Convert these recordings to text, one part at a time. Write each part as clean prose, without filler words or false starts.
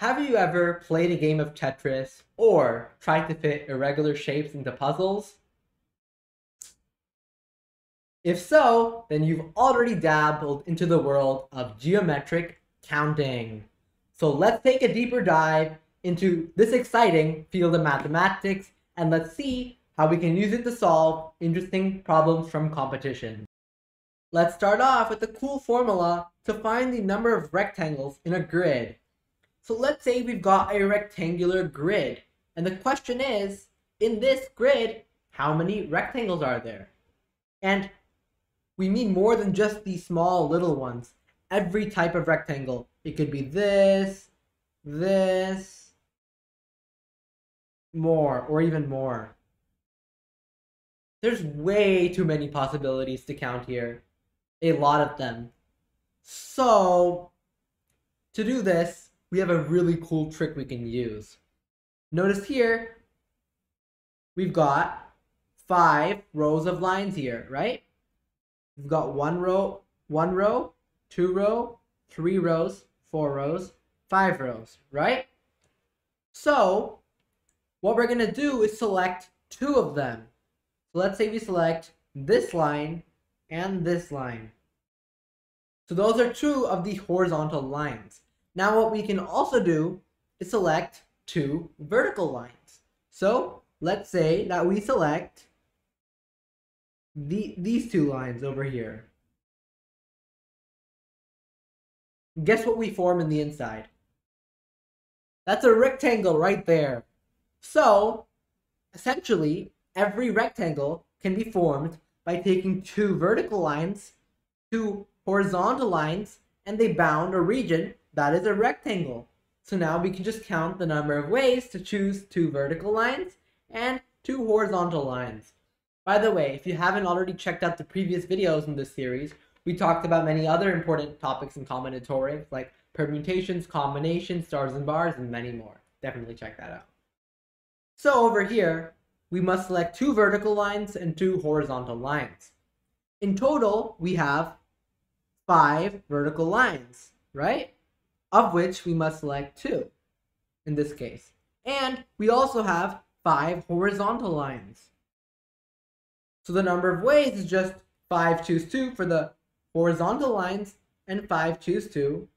Have you ever played a game of Tetris or tried to fit irregular shapes into puzzles? If so, then you've already dabbled into the world of geometric counting. So let's take a deeper dive into this exciting field of mathematics, and let's see how we can use it to solve interesting problems from competition. Let's start off with a cool formula to find the number of rectangles in a grid. So let's say we've got a rectangular grid, and the question is, in this grid, how many rectangles are there? And we mean more than just these small little ones. Every type of rectangle. It could be this, this, more, or even more. There's way too many possibilities to count here. A lot of them. So, to do this, we have a really cool trick we can use. Notice here, we've got 5 rows of lines here, right? We've got 1 row, 2 rows, 3 rows, 4 rows, 5 rows, right? So what we're gonna do is select 2 of them. So let's say we select this line and this line. So those are 2 of the horizontal lines. Now what we can also do is select 2 vertical lines. So let's say that we select these 2 lines over here. Guess what we form in the inside? That's a rectangle right there. So essentially, every rectangle can be formed by taking 2 vertical lines, 2 horizontal lines, and they bound a region that is a rectangle. So now we can just count the number of ways to choose 2 vertical lines and 2 horizontal lines. By the way, if you haven't already checked out the previous videos in this series, we talked about many other important topics in combinatorics like permutations, combinations, stars and bars, and many more. Definitely check that out. So over here, we must select 2 vertical lines and 2 horizontal lines. In total, we have 5 vertical lines, right? Of which we must select 2 in this case. And we also have 5 horizontal lines. So the number of ways is just 5 choose 2 for the horizontal lines and 5 choose 2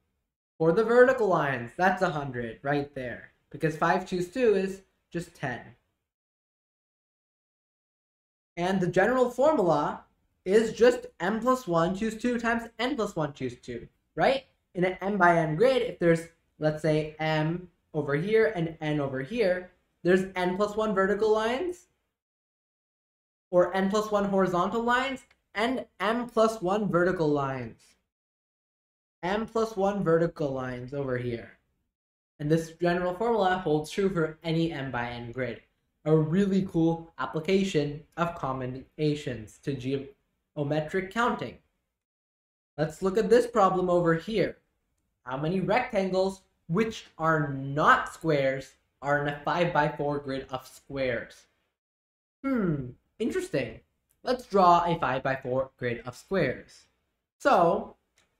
for the vertical lines. That's 100 right there, because 5 choose 2 is just 10. And the general formula is just m+1 choose 2 times n+1 choose 2, right? In an m by n grid, if there's, let's say, m over here and n over here, there's n+1 vertical lines or n+1 horizontal lines and m+1 vertical lines. m+1 vertical lines over here. And this general formula holds true for any m by n grid. A really cool application of combinations to geometric counting. Let's look at this problem over here. How many rectangles, which are not squares, are in a 5x4 grid of squares? Interesting. Let's draw a 5x4 grid of squares. So,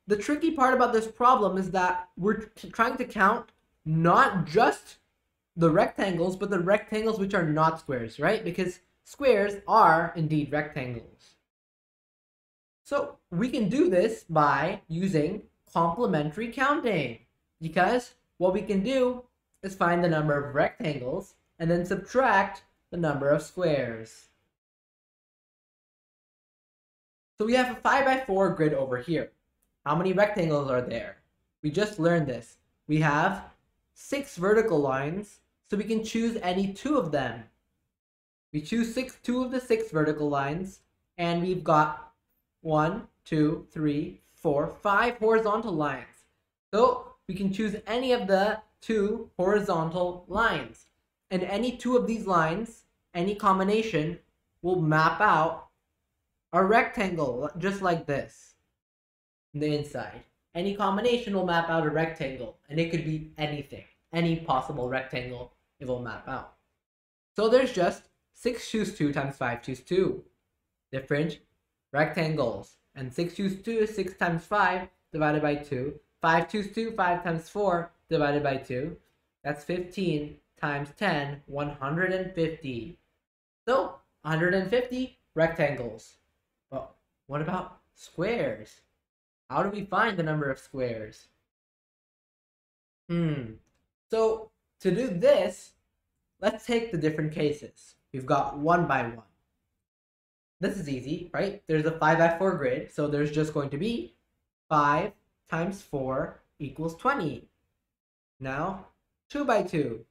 the tricky part about this problem is that we're trying to count not just the rectangles, but the rectangles which are not squares, right? Because squares are indeed rectangles. So we can do this by using complementary counting, because what we can do is find the number of rectangles and then subtract the number of squares. So we have a 5x4 grid over here. How many rectangles are there? We just learned this. We have 6 vertical lines, so we can choose any 2 of them. We choose 2 of the 6 vertical lines, and we've got 1, 2, 3, 4, 5 horizontal lines. So we can choose any of the 2 horizontal lines. And any 2 of these lines, any combination, will map out a rectangle just like this on the inside. Any combination will map out a rectangle, and it could be anything. Any possible rectangle it will map out. So there's just 6 choose 2 times 5 choose 2. Different rectangles, and 6 choose 2 is 6 times 5 divided by 2, 5 choose 2, 5 times 4 divided by 2, That's 15 times 10, 150. So 150 rectangles. But what about squares? How do we find the number of squares? So to do this, let's take the different cases. We've got 1 by 1. This is easy, right? There's a 5 by 4 grid, so there's just going to be 5 times 4 equals 20. Now 2 by 2.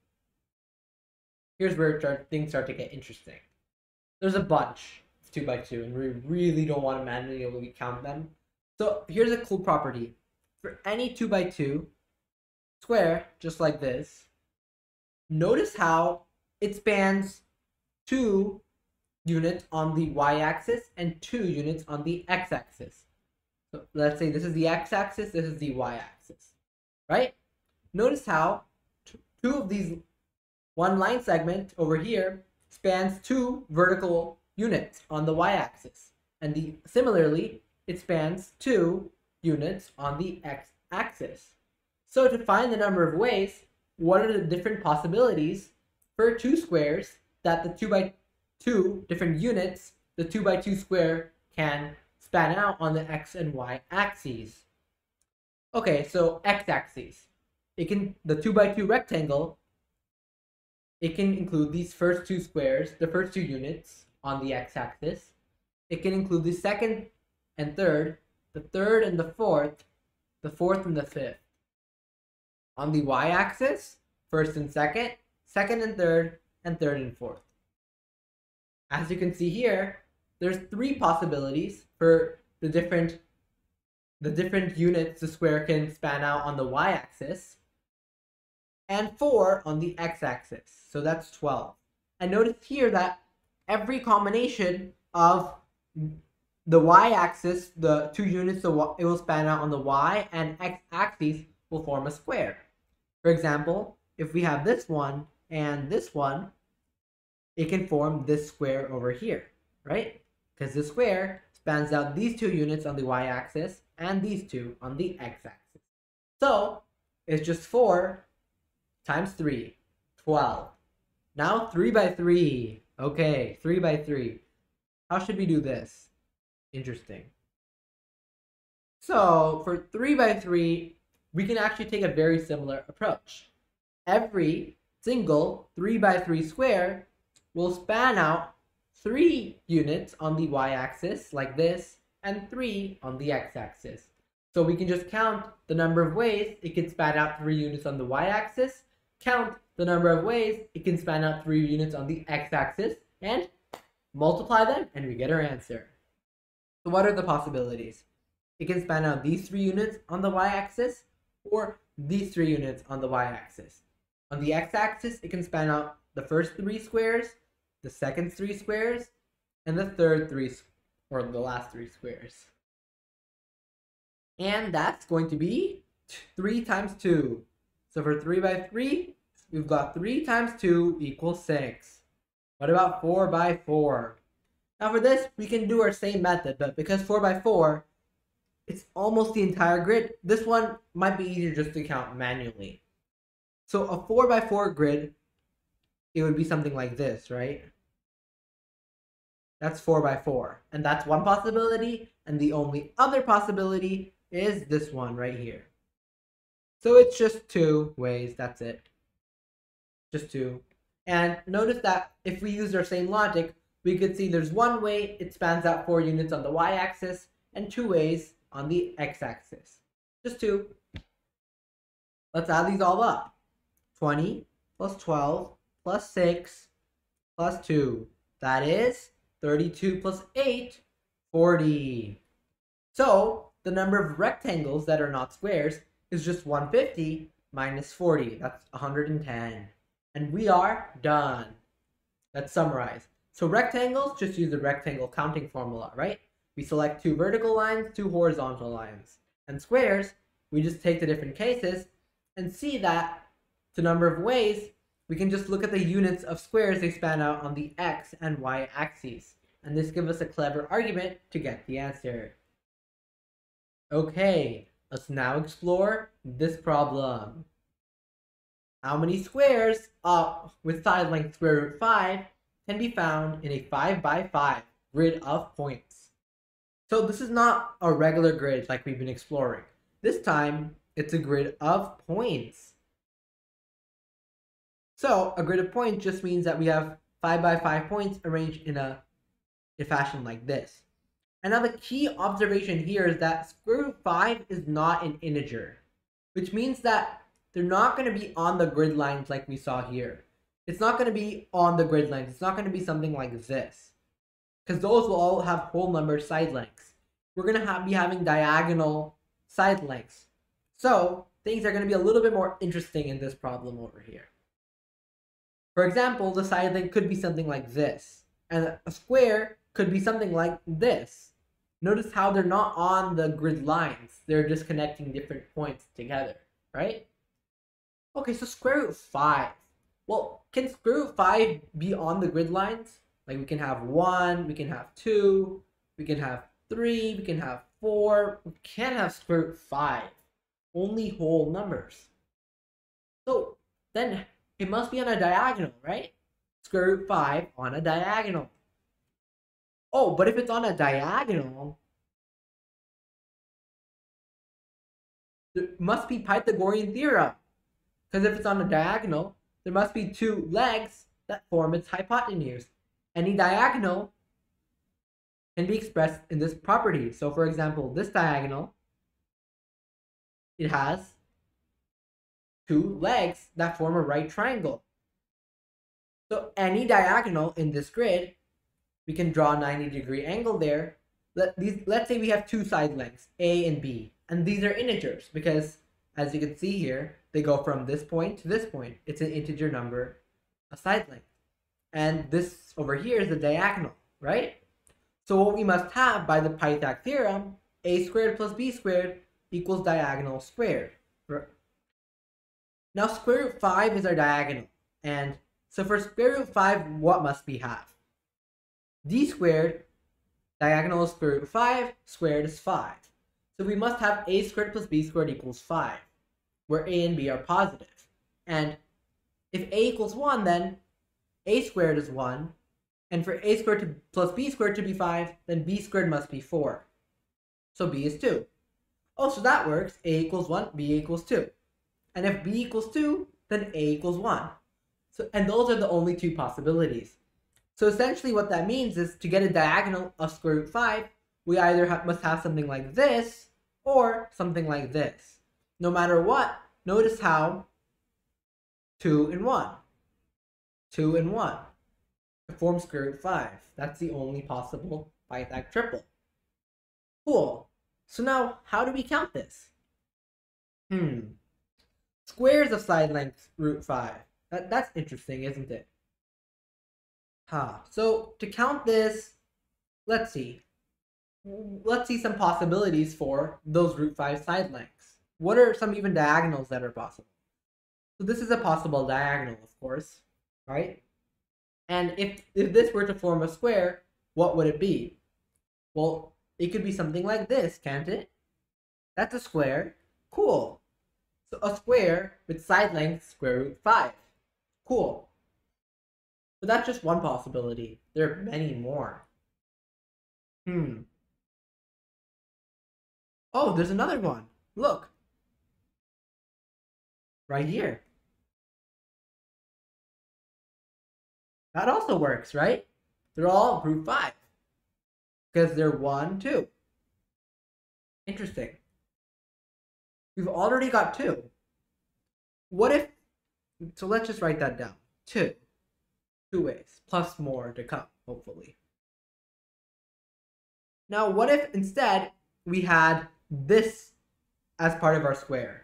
Here's where things start to get interesting. There's a bunch. It's 2 by 2, and we really don't want to manually count them. So here's a cool property. For any 2 by 2 square, just like this, notice how it spans 2 units on the y-axis and 2 units on the x-axis. So let's say this is the x-axis, this is the y-axis, right? Notice how two of these, one line segment over here spans 2 vertical units on the y-axis, and similarly it spans 2 units on the x-axis. So to find the number of ways, what are the different possibilities for 2 squares that the 2 by 2 different units, the 2 by 2 square can span out on the x and y axes? Okay, so x axis, the 2 by 2 rectangle, it can include these first 2 squares, the first 2 units on the x axis. It can include the second and third, the third and the fourth and the fifth. On the y axis, first and second, second and third and fourth. As you can see here, there's 3 possibilities for the different units the square can span out on the y-axis, and 4 on the x-axis, so that's 12. And notice here that every combination of the y-axis, the 2 units it will span out on the y and x-axis will form a square. For example, if we have this one and this one, it can form this square over here, right? Because the square spans out these 2 units on the y-axis and these 2 on the x-axis. So it's just 4 times 3, 12. Now 3 by 3. Okay, 3 by 3. How should we do this? Interesting. So for 3 by 3, we can actually take a very similar approach. Every single 3 by 3 square will span out 3 units on the y-axis, like this, and 3 on the x-axis. So we can just count the number of ways it can span out 3 units on the y-axis, count the number of ways it can span out 3 units on the x-axis, and multiply them, and we get our answer. So what are the possibilities? It can span out these 3 units on the y-axis, or these 3 units on the y-axis. On the x-axis, it can span out the first 3 squares, the second 3 squares, and the third the last 3 squares. And that's going to be 3 times 2. So for 3 by 3, we've got 3 times 2 equals 6. What about 4 by 4? Now for this, we can do our same method, but because 4 by 4, it's almost the entire grid, this one might be easier just to count manually. So a 4 by 4 grid, it would be something like this, right? That's 4 by 4, and that's one possibility, and the only other possibility is this one right here. So it's just 2 ways, that's it, just 2. And notice that if we use our same logic, we could see there's 1 way it spans out 4 units on the y-axis and 2 ways on the x-axis, just 2. Let's add these all up. 20 plus 12 plus 6 plus 2, that is 32 plus 8, 40. So the number of rectangles that are not squares is just 150 minus 40, that's 110. And we are done. Let's summarize. So rectangles, just use the rectangle counting formula, right? We select 2 vertical lines, 2 horizontal lines. And squares, we just take the different cases and see that the number of ways we can just look at the units of squares they span out on the x and y axes, and this gives us a clever argument to get the answer. Okay, let's now explore this problem. How many squares up with side length square root 5 can be found in a 5x5 grid of points? So this is not a regular grid like we've been exploring. This time, it's a grid of points. So a grid of points just means that we have 5x5 points arranged in a fashion like this. And now the key observation here is that square root 5 is not an integer, which means that they're not going to be on the grid lines like we saw here. It's not going to be on the grid lines. It's not going to be something like this, because those will all have whole number side lengths. We're going to be having diagonal side lengths. So things are going to be a little bit more interesting in this problem over here. For example, the side length could be something like this, and a square could be something like this. Notice how they're not on the grid lines. They're just connecting different points together, right? Okay, so square root 5. Well, can square root 5 be on the grid lines? Like we can have 1, we can have 2, we can have 3, we can have 4. We can't have square root 5. Only whole numbers. So then it must be on a diagonal, right? Square root 5 on a diagonal. Oh, but if it's on a diagonal, it must be Pythagorean theorem. Because if it's on a diagonal, there must be two legs that form its hypotenuse. Any diagonal can be expressed in this property. So for example, this diagonal, it has two legs that form a right triangle. So any diagonal in this grid, we can draw a 90-degree angle there. Let's say we have two side lengths, A and B. And these are integers because, as you can see here, they go from this point to this point. It's an integer number, a side length. And this over here is the diagonal, right? So what we must have by the Pythag theorem, A squared plus B squared equals diagonal squared. Now square root 5 is our diagonal. And so for square root 5, what must we have? D squared, diagonal is square root 5, squared is 5. So we must have A squared plus B squared equals 5, where A and B are positive. And if A equals 1, then A squared is 1. And for A squared plus B squared to be 5, then B squared must be 4. So B is 2. Oh, so that works. A equals 1, B equals 2. And if B equals 2, then A equals 1. So, and those are the only two possibilities. So essentially what that means is to get a diagonal of square root 5, we either must have something like this or something like this. No matter what, notice how 2 and 1, 2 and 1 to form square root 5. That's the only possible Pythag triple. Cool. So now, how do we count this? Squares of side length root 5. That's interesting, isn't it? So to count this, let's see. Let's see some possibilities for those root 5 side lengths. What are some even diagonals that are possible? So this is a possible diagonal, of course, right? And if this were to form a square, what would it be? Well, it could be something like this, can't it? That's a square. Cool. So a square with side length square root 5. Cool. But that's just one possibility. There are many more. Oh, there's another one. Look. Right here. That also works, right? They're all root 5. Because they're 1, 2. Interesting. We've already got 2. What if... So let's just write that down. 2. Two ways, plus more to come, hopefully. Now, what if instead we had this as part of our square?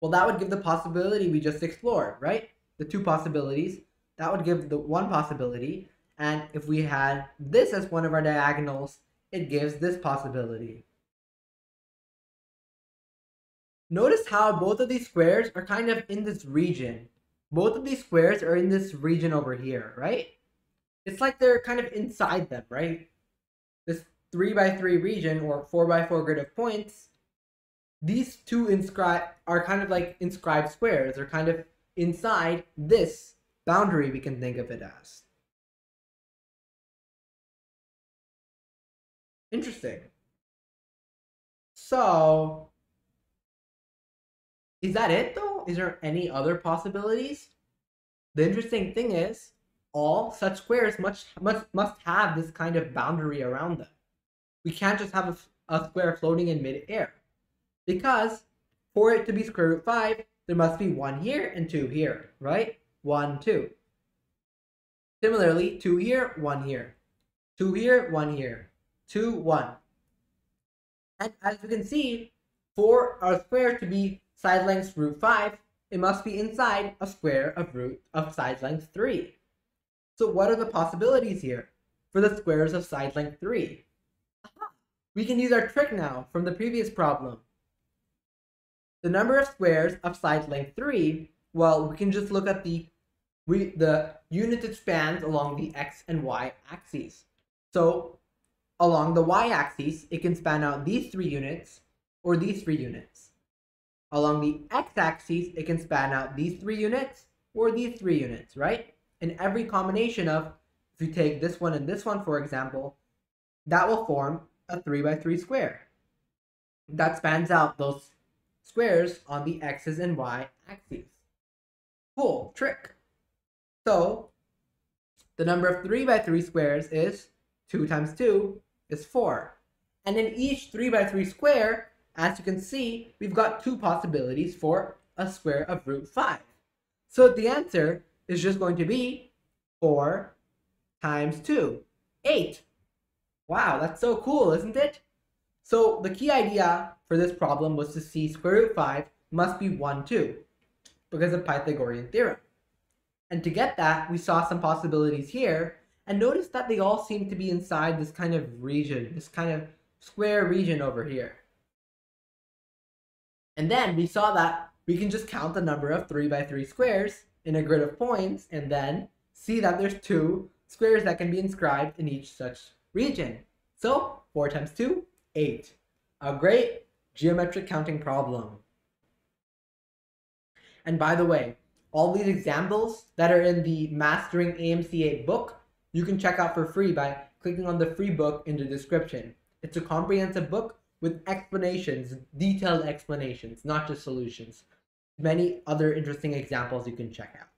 Well, that would give the possibility we just explored, right? The two possibilities. That would give the one possibility. And if we had this as one of our diagonals, it gives this possibility. Notice how both of these squares are kind of in this region. Both of these squares are in this region over here, right? It's like they're kind of inside them, right? This 3x3 region or 4x4 grid of points these two are kind of like inscribed squares. They're kind of inside this boundary, we can think of it as. Interesting. So, is that it though? Is there any other possibilities? The interesting thing is, all such squares must have this kind of boundary around them. We can't just have a square floating in mid-air, because for it to be square root 5, there must be 1 here and 2 here, right? 1, 2. Similarly, 2 here, 1 here. 2 here, 1 here. 2, 1. And as you can see, for our square to be side length root 5, it must be inside a square of side length 3. So what are the possibilities here for the squares of side length 3? Aha! We can use our trick now from the previous problem. The number of squares of side length 3, well, we can just look at the united spans along the x and y axes. So along the y axis, it can span out these 3 units or these 3 units. Along the x axis, it can span out these 3 units or these 3 units, right? And every combination of, if you take this one and this one, for example, that will form a 3 by 3 square. That spans out those squares on the x's and y axes. Cool trick. So the number of 3 by 3 squares is 2 times 2 is 4. And in each 3 by 3 square, as you can see, we've got 2 possibilities for a square of root 5. So the answer is just going to be 4 times 2, 8. Wow, that's so cool, isn't it? So the key idea for this problem was to see square root 5 must be 1, 2, because of Pythagorean theorem. And to get that, we saw some possibilities here. And notice that they all seem to be inside this kind of region, this kind of square region over here. And then we saw that we can just count the number of 3 by 3 squares in a grid of points and then see that there's 2 squares that can be inscribed in each such region. So 4 times 2, 8. A great geometric counting problem. And by the way, all these examples that are in the Mastering AMC 8 book, you can check out for free by clicking on the free book in the description. It's a comprehensive book with explanations, detailed explanations, not just solutions. Many other interesting examples you can check out.